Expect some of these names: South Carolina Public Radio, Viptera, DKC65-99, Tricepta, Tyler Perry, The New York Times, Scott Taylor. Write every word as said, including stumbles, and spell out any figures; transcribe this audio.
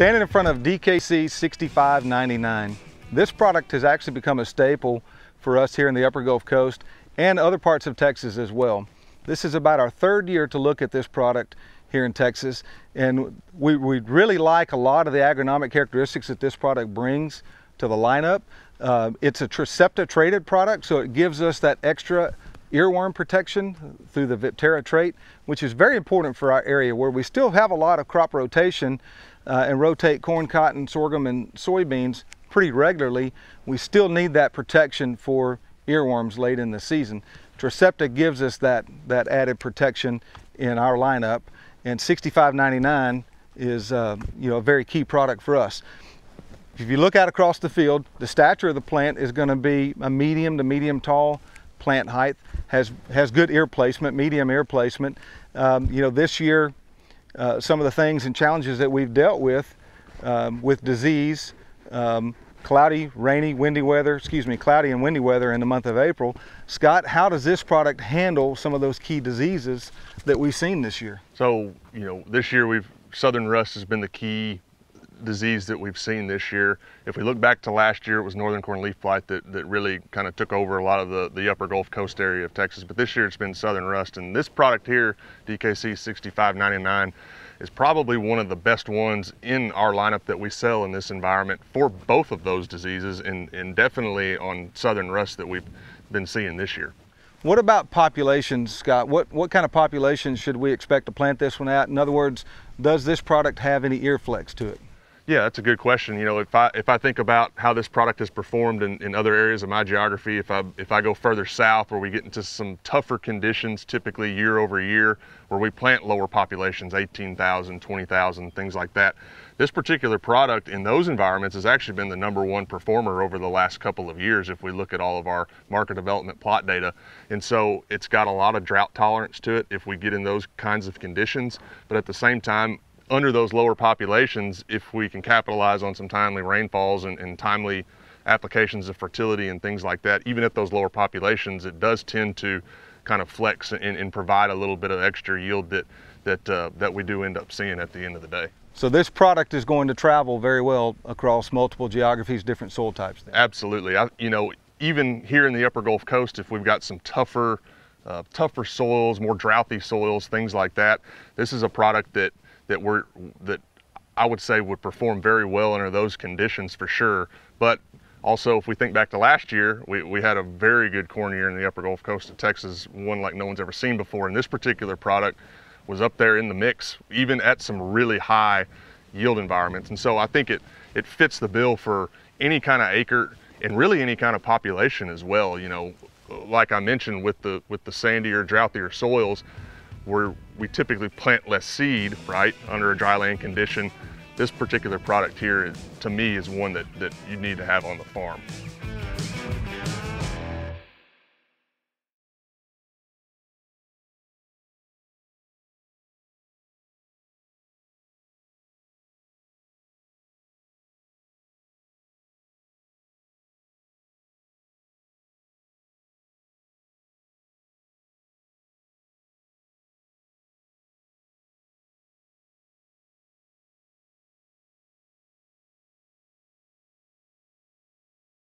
Standing in front of D K C sixty-five ninety-nine, this product has actually become a staple for us here in the Upper Gulf Coast and other parts of Texas as well. This is about our third year to look at this product here in Texas, and we, we really like a lot of the agronomic characteristics that this product brings to the lineup. Uh, it's a Tricepta traded product, so it gives us that extra earworm protection through the Viptera trait, which is very important for our area where we still have a lot of crop rotation uh, and rotate corn, cotton, sorghum, and soybeans pretty regularly. We still need that protection for earworms late in the season. Tricepta gives us that, that added protection in our lineup, and sixty-five ninety-nine is uh, you know, a very key product for us. If you look out across the field, the stature of the plant is going to be a medium to medium tall plant height, has has good ear placement, medium ear placement. Um, you know, this year, uh, some of the things and challenges that we've dealt with, um, with disease, um, cloudy, rainy, windy weather, excuse me, cloudy and windy weather in the month of April. Scott, how does this product handle some of those key diseases that we've seen this year? So, you know, this year we've, southern rust has been the key disease that we've seen this year. If we look back to last year, it was northern corn leaf blight that, that really kind of took over a lot of the, the upper Gulf Coast area of Texas, but this year it's been southern rust, and this product here, D K C sixty-five ninety-nine, is probably one of the best ones in our lineup that we sell in this environment for both of those diseases, and, and definitely on southern rust that we've been seeing this year. What about populations, Scott? What, what kind of populations should we expect to plant this one at? In other words, does this product have any ear flex to it? Yeah, that's a good question. You know, if I if I think about how this product has performed in, in other areas of my geography, if I if I go further south where we get into some tougher conditions, typically year over year, where we plant lower populations, eighteen thousand, twenty thousand, things like that, this particular product in those environments has actually been the number one performer over the last couple of years if we look at all of our market development plot data. And so it's got a lot of drought tolerance to it if we get in those kinds of conditions, but at the same time, under those lower populations, if we can capitalize on some timely rainfalls and, and timely applications of fertility and things like that, even at those lower populations, it does tend to kind of flex and, and provide a little bit of extra yield that, that, uh, that we do end up seeing at the end of the day. So this product is going to travel very well across multiple geographies, different soil types then? Absolutely. I, you know, even here in the Upper Gulf Coast, if we've got some tougher, uh, tougher soils, more droughty soils, things like that, this is a product that that we're, that I would say would perform very well under those conditions for sure. But also, if we think back to last year, we, we had a very good corn year in the Upper Gulf Coast of Texas, one like no one's ever seen before. And this particular product was up there in the mix, even at some really high yield environments. And so I think it, it fits the bill for any kind of acre and really any kind of population as well. You know, like I mentioned with the, with the sandier, drouthier soils, where we typically plant less seed, right, under a dry land condition. This particular product here, is, to me, is one that, that you need to have on the farm.